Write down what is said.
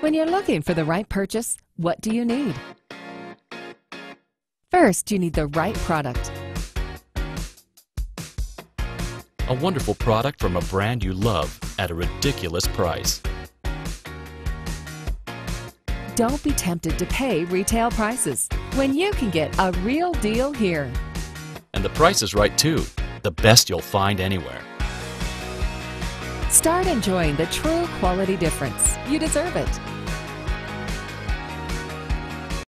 When you're looking for the right purchase, what do you need? First, you need the right product. A wonderful product from a brand you love at a ridiculous price. Don't be tempted to pay retail prices when you can get a real deal here. And the price is right too, the best you'll find anywhere. Start enjoying the true quality difference. You deserve it.